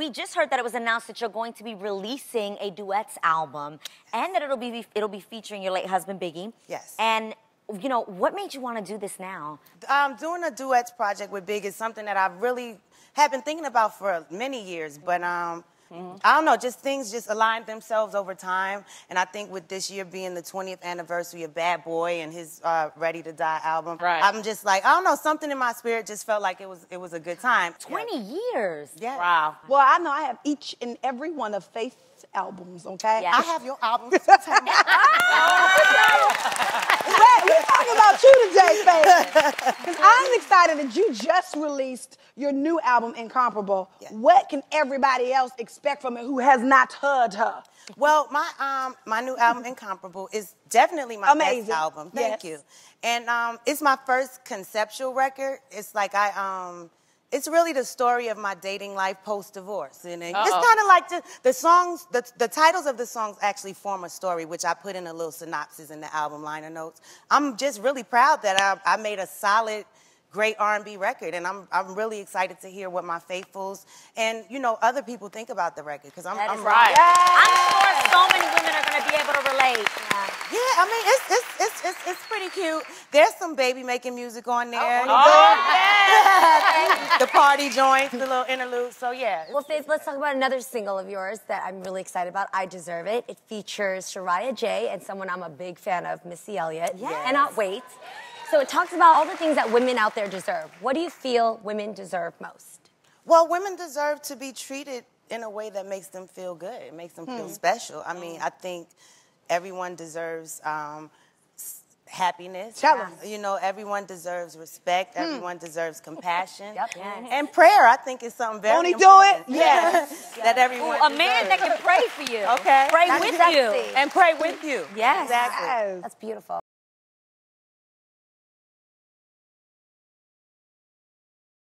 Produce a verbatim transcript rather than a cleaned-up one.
We just heard that it was announced that you're going to be releasing a duets album, and that it'll be it'll be featuring your late husband Biggie. Yes. And you know, what made you want to do this now? Um, doing a duets project with Big is something that I've really have been thinking about for many years, but um. Mm-hmm. I don't know, just things just aligned themselves over time. And I think with this year being the twentieth anniversary of Bad Boy and his uh, Ready to Die album, right. I'm just like, I don't know, something in my spirit just felt like it was it was a good time. twenty years. Yeah. Wow. Well, I know I have each and every one of Faith's albums, okay? Yeah. I have your albums. We're talking about you today, Faith. Because I'm excited that you just released your new album, Incomparable. Yes. What can everybody else expect? Expect from it who has not heard her? Well, my um my new album Incomparable is definitely my Amazing. best album. Thank yes. you. And um it's my first conceptual record. It's like I um it's really the story of my dating life post divorce. And it, uh-oh. it's kind of like the, the songs, the the titles of the songs actually form a story, which I put in a little synopsis in the album liner notes. I'm just really proud that I I made a solid, great R and B record, and I'm I'm really excited to hear what my faithfuls and you know other people think about the record, because I'm that I'm right. Yeah. I'm sure so many women are going to be able to relate. Yeah. yeah, I mean it's it's it's it's it's pretty cute. There's some baby making music on there. Oh, oh yes. The party joints, the little interlude. So yeah. Well, Faith, let's talk about another single of yours that I'm really excited about. I Deserve It. It features Shariah Jay and someone I'm a big fan of, Missy Elliott. Yes. yes. Cannot Wait. So it talks about all the things that women out there deserve. What do you feel women deserve most? Well, women deserve to be treated in a way that makes them feel good. It makes them hmm. feel special. I mean, I think everyone deserves um, happiness. Tell them. You know, everyone deserves respect. Hmm. Everyone deserves compassion. Yep. Yes. And prayer, I think, is something very Don't important. Don't he do it? Yes. yes. That everyone Ooh, A deserves. man that can pray for you. Okay. Pray That's with exactly. you. And pray with you. Yes. Exactly. Yes. That's beautiful.